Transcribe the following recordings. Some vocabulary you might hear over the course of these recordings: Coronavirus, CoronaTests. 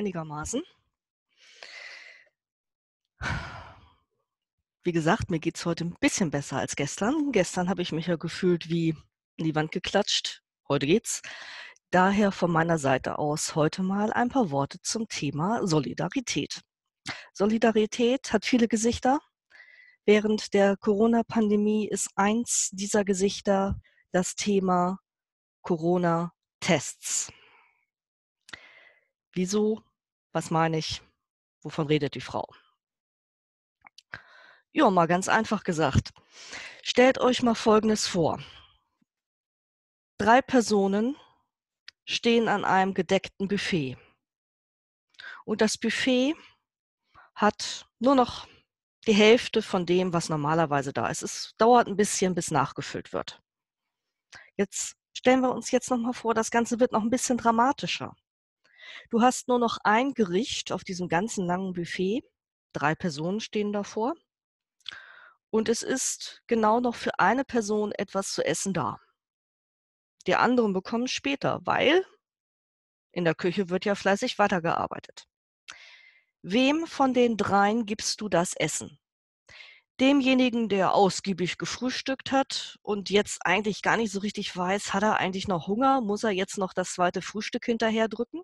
einigermaßen. Wie gesagt, mir geht es heute ein bisschen besser als gestern. Gestern habe ich mich ja gefühlt wie in die Wand geklatscht. Heute geht's. Daher von meiner Seite aus heute mal ein paar Worte zum Thema Solidarität. Solidarität hat viele Gesichter. Während der Corona-Pandemie ist eins dieser Gesichter das Thema Corona-Tests. Wieso? Was meine ich? Wovon redet die Frau? Ja, mal ganz einfach gesagt. Stellt euch mal Folgendes vor. 3 Personen stehen an einem gedeckten Buffet. Und das Buffet hat nur noch die Hälfte von dem, was normalerweise da ist. Es dauert ein bisschen, bis nachgefüllt wird. Jetzt stellen wir uns jetzt nochmal vor, das Ganze wird noch ein bisschen dramatischer. Du hast nur noch ein Gericht auf diesem ganzen langen Buffet. 3 Personen stehen davor. Und es ist genau noch für eine Person etwas zu essen da. Die anderen bekommen es später, weil in der Küche wird ja fleißig weitergearbeitet. Wem von den 3 gibst du das Essen? Demjenigen, der ausgiebig gefrühstückt hat und jetzt eigentlich gar nicht so richtig weiß, hat er eigentlich noch Hunger? Muss er jetzt noch das zweite Frühstück hinterher drücken?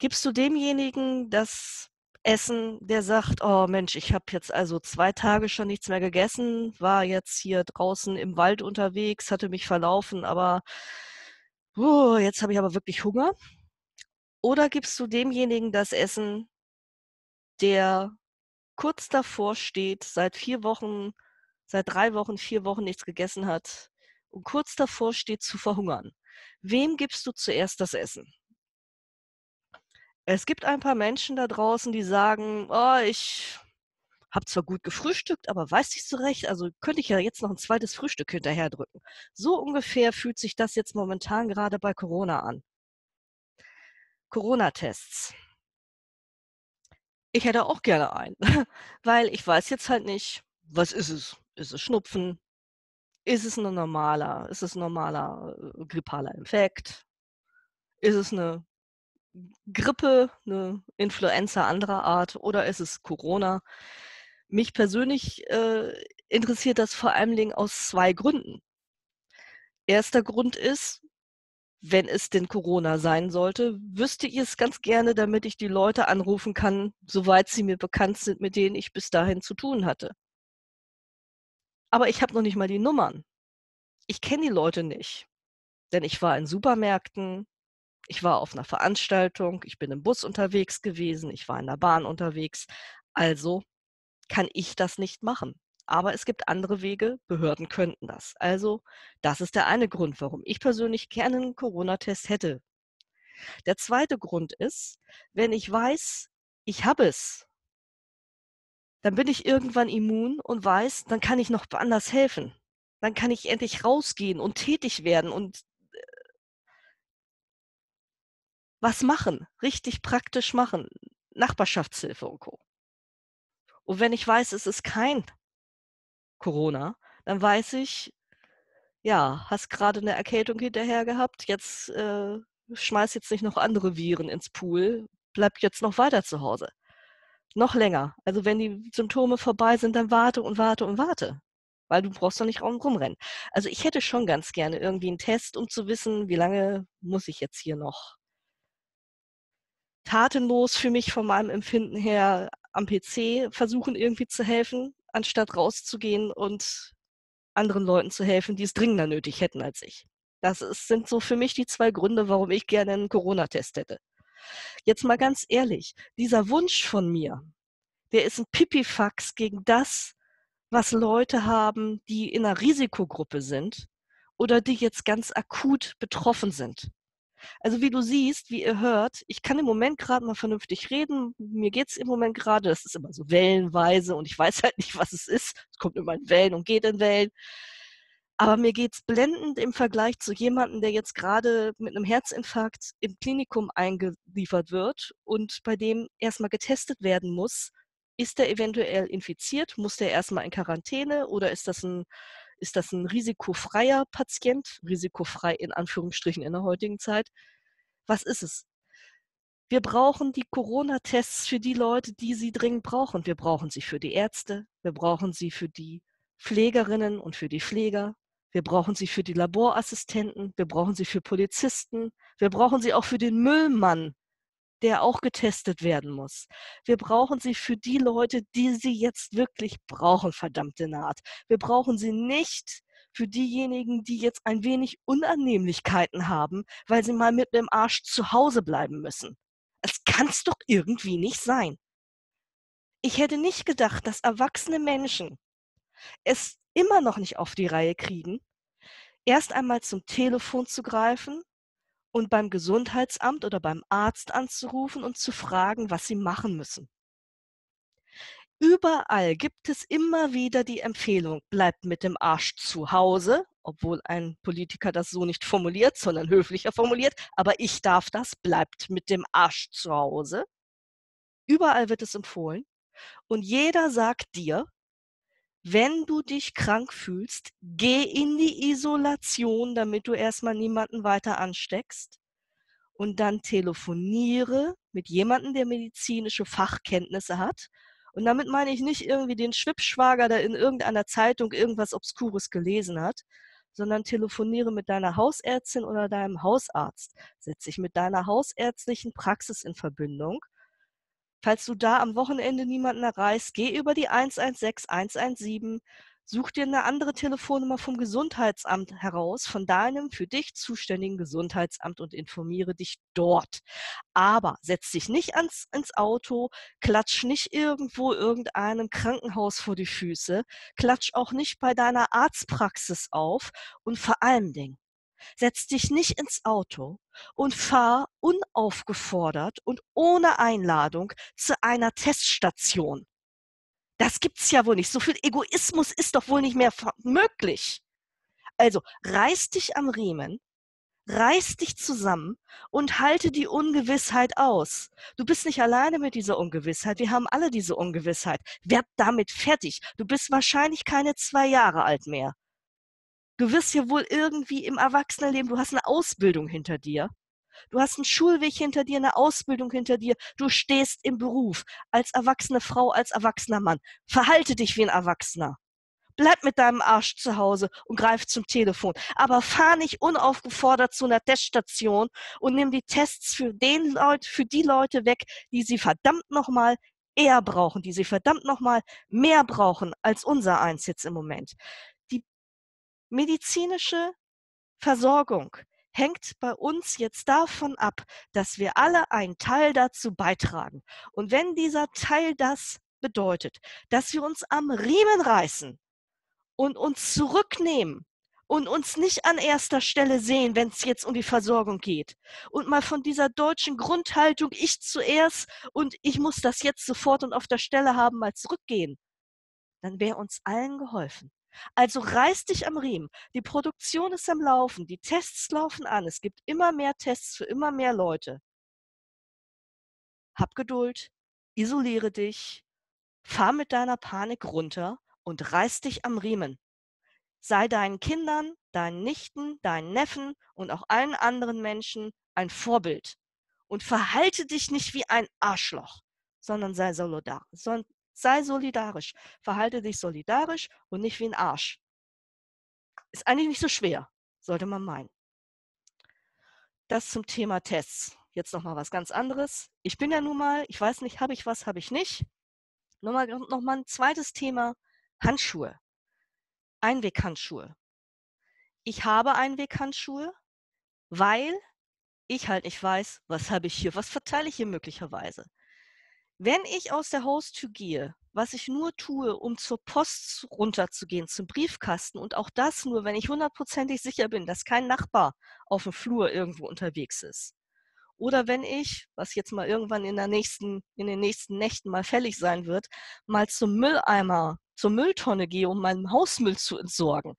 Gibst du demjenigen das Essen, der sagt, oh Mensch, ich habe jetzt also 2 Tage schon nichts mehr gegessen, war jetzt hier draußen im Wald unterwegs, hatte mich verlaufen, aber jetzt habe ich aber wirklich Hunger. Oder gibst du demjenigen das Essen, der kurz davor steht, seit 3 Wochen, 4 Wochen nichts gegessen hat und kurz davor steht zu verhungern? Wem gibst du zuerst das Essen? Es gibt ein paar Menschen da draußen, die sagen, oh, ich habe zwar gut gefrühstückt, aber weiß nicht so recht, also könnte ich ja jetzt noch ein zweites Frühstück hinterher drücken. So ungefähr fühlt sich das jetzt momentan gerade bei Corona an. Corona-Tests. Ich hätte auch gerne einen, weil ich weiß jetzt halt nicht, was ist es? Ist es Schnupfen? Ist es ein normaler? Ist es ein normaler grippaler Infekt? Ist es eine Grippe, eine Influenza anderer Art, oder ist es Corona? Mich persönlich interessiert das vor allen Dingen aus 2 Gründen. Erster Grund ist, wenn es denn Corona sein sollte, wüsste ich es ganz gerne, damit ich die Leute anrufen kann, soweit sie mir bekannt sind, mit denen ich bis dahin zu tun hatte. Aber ich habe noch nicht mal die Nummern. Ich kenne die Leute nicht, denn ich war in Supermärkten, ich war auf einer Veranstaltung, ich bin im Bus unterwegs gewesen, ich war in der Bahn unterwegs. Also kann ich das nicht machen. Aber es gibt andere Wege, Behörden könnten das. Also das ist der eine Grund, warum ich persönlich gerne einen Corona-Test hätte. Der zweite Grund ist, wenn ich weiß, ich habe es, dann bin ich irgendwann immun und weiß, dann kann ich noch anders helfen. Dann kann ich endlich rausgehen und tätig werden und was machen, richtig praktisch machen, Nachbarschaftshilfe und Co. Und wenn ich weiß, es ist kein Corona, dann weiß ich, ja, hast gerade eine Erkältung hinterher gehabt, jetzt schmeiß jetzt nicht noch andere Viren ins Pool, bleib jetzt noch weiter zu Hause, noch länger. Also wenn die Symptome vorbei sind, dann warte und warte und warte, weil du brauchst doch nicht rumrennen. Also ich hätte schon ganz gerne irgendwie einen Test, um zu wissen, wie lange muss ich jetzt hier noch tatenlos für mich von meinem Empfinden her am PC versuchen irgendwie zu helfen, anstatt rauszugehen und anderen Leuten zu helfen, die es dringender nötig hätten als ich. Das sind so für mich die 2 Gründe, warum ich gerne einen Corona-Test hätte. Jetzt mal ganz ehrlich, dieser Wunsch von mir, der ist ein Pipifax gegen das, was Leute haben, die in einer Risikogruppe sind oder die jetzt ganz akut betroffen sind. Also wie du siehst, wie ihr hört, ich kann im Moment gerade mal vernünftig reden, mir geht es im Moment gerade, das ist immer so wellenweise und ich weiß halt nicht, was es ist, es kommt immer in Wellen und geht in Wellen, aber mir geht es blendend im Vergleich zu jemandem, der jetzt gerade mit einem Herzinfarkt im Klinikum eingeliefert wird und bei dem erstmal getestet werden muss, ist der eventuell infiziert, muss der erstmal in Quarantäne oder ist das ein risikofreier Patient, risikofrei in Anführungsstrichen in der heutigen Zeit? Was ist es? Wir brauchen die Corona-Tests für die Leute, die sie dringend brauchen. Wir brauchen sie für die Ärzte, wir brauchen sie für die Pflegerinnen und für die Pfleger, wir brauchen sie für die Laborassistenten, wir brauchen sie für Polizisten, wir brauchen sie auch für den Müllmann, der auch getestet werden muss. Wir brauchen sie für die Leute, die sie jetzt wirklich brauchen, verdammte Naht. Wir brauchen sie nicht für diejenigen, die jetzt ein wenig Unannehmlichkeiten haben, weil sie mal mit dem Arsch zu Hause bleiben müssen. Das kann's doch irgendwie nicht sein. Ich hätte nicht gedacht, dass erwachsene Menschen es immer noch nicht auf die Reihe kriegen, erst einmal zum Telefon zu greifen und beim Gesundheitsamt oder beim Arzt anzurufen und zu fragen, was sie machen müssen. Überall gibt es immer wieder die Empfehlung, bleibt mit dem Arsch zu Hause, obwohl ein Politiker das so nicht formuliert, sondern höflicher formuliert, aber ich darf das, bleibt mit dem Arsch zu Hause. Überall wird es empfohlen und jeder sagt dir, wenn du dich krank fühlst, geh in die Isolation, damit du erstmal niemanden weiter ansteckst. Und dann telefoniere mit jemandem, der medizinische Fachkenntnisse hat. Und damit meine ich nicht irgendwie den Schwippschwager, der in irgendeiner Zeitung irgendwas Obskures gelesen hat, sondern telefoniere mit deiner Hausärztin oder deinem Hausarzt. Setz dich mit deiner hausärztlichen Praxis in Verbindung. Falls du da am Wochenende niemanden erreichst, geh über die 116, 117, such dir eine andere Telefonnummer vom Gesundheitsamt heraus, von deinem für dich zuständigen Gesundheitsamt und informiere dich dort. Aber setz dich nicht ins Auto, klatsch nicht irgendwo irgendeinem Krankenhaus vor die Füße, klatsch auch nicht bei deiner Arztpraxis auf und vor allen Dingen, setz dich nicht ins Auto und fahr unaufgefordert und ohne Einladung zu einer Teststation. Das gibt's ja wohl nicht. So viel Egoismus ist doch wohl nicht mehr möglich. Also reiß dich am Riemen, reiß dich zusammen und halte die Ungewissheit aus. Du bist nicht alleine mit dieser Ungewissheit. Wir haben alle diese Ungewissheit. Werd damit fertig. Du bist wahrscheinlich keine 2 Jahre alt mehr. Du wirst ja wohl irgendwie im Erwachsenenleben, du hast eine Ausbildung hinter dir. Du hast einen Schulweg hinter dir, eine Ausbildung hinter dir. Du stehst im Beruf als erwachsene Frau, als erwachsener Mann. Verhalte dich wie ein Erwachsener. Bleib mit deinem Arsch zu Hause und greif zum Telefon. Aber fahr nicht unaufgefordert zu einer Teststation und nimm die Tests für die Leute weg, die sie verdammt nochmal eher brauchen, die sie verdammt nochmal mehr brauchen als unser eins jetzt im Moment. Medizinische Versorgung hängt bei uns jetzt davon ab, dass wir alle einen Teil dazu beitragen. Und wenn dieser Teil das bedeutet, dass wir uns am Riemen reißen und uns zurücknehmen und uns nicht an erster Stelle sehen, wenn es jetzt um die Versorgung geht und mal von dieser deutschen Grundhaltung, ich zuerst und ich muss das jetzt sofort und auf der Stelle haben, mal zurückgehen, dann wäre uns allen geholfen. Also reiß dich am Riemen. Die Produktion ist am Laufen, die Tests laufen an. Es gibt immer mehr Tests für immer mehr Leute. Hab Geduld, isoliere dich, fahr mit deiner Panik runter und reiß dich am Riemen. Sei deinen Kindern, deinen Nichten, deinen Neffen und auch allen anderen Menschen ein Vorbild. Und verhalte dich nicht wie ein Arschloch, sondern sei solidarisch. Sei solidarisch, verhalte dich solidarisch und nicht wie ein Arsch. Ist eigentlich nicht so schwer, sollte man meinen. Das zum Thema Tests. Jetzt nochmal was ganz anderes. Ich bin ja nun mal, ich weiß nicht, habe ich was, habe ich nicht. Nochmal ein zweites Thema, Handschuhe. Einweghandschuhe. Ich habe Einweghandschuhe, weil ich halt nicht weiß, was habe ich hier, was verteile ich hier möglicherweise. Wenn ich aus der Haustür gehe, was ich nur tue, um zur Post runterzugehen, zum Briefkasten und auch das nur, wenn ich 100% sicher bin, dass kein Nachbar auf dem Flur irgendwo unterwegs ist. Oder wenn ich, was jetzt mal irgendwann in den nächsten Nächten mal fällig sein wird, mal zum Mülleimer, zur Mülltonne gehe, um meinen Hausmüll zu entsorgen,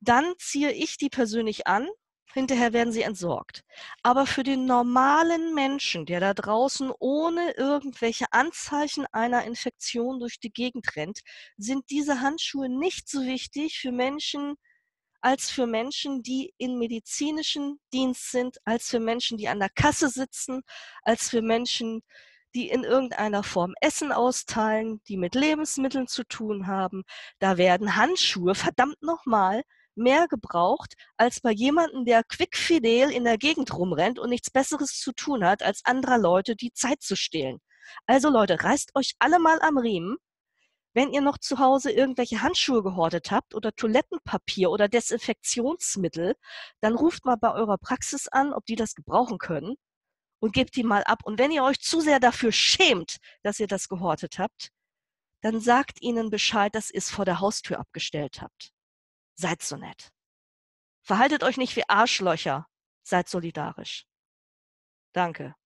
dann ziehe ich die persönlich an. Hinterher werden sie entsorgt. Aber für den normalen Menschen, der da draußen ohne irgendwelche Anzeichen einer Infektion durch die Gegend rennt, sind diese Handschuhe nicht so wichtig für Menschen als für Menschen, die im medizinischen Dienst sind, als für Menschen, die an der Kasse sitzen, als für Menschen, die in irgendeiner Form Essen austeilen, die mit Lebensmitteln zu tun haben. Da werden Handschuhe, verdammt nochmal, mehr gebraucht, als bei jemandem, der quickfidel in der Gegend rumrennt und nichts Besseres zu tun hat, als anderer Leute die Zeit zu stehlen. Also Leute, reißt euch alle mal am Riemen. Wenn ihr noch zu Hause irgendwelche Handschuhe gehortet habt oder Toilettenpapier oder Desinfektionsmittel, dann ruft mal bei eurer Praxis an, ob die das gebrauchen können und gebt die mal ab. Und wenn ihr euch zu sehr dafür schämt, dass ihr das gehortet habt, dann sagt ihnen Bescheid, dass ihr es vor der Haustür abgestellt habt. Seid so nett. Verhaltet euch nicht wie Arschlöcher. Seid solidarisch. Danke.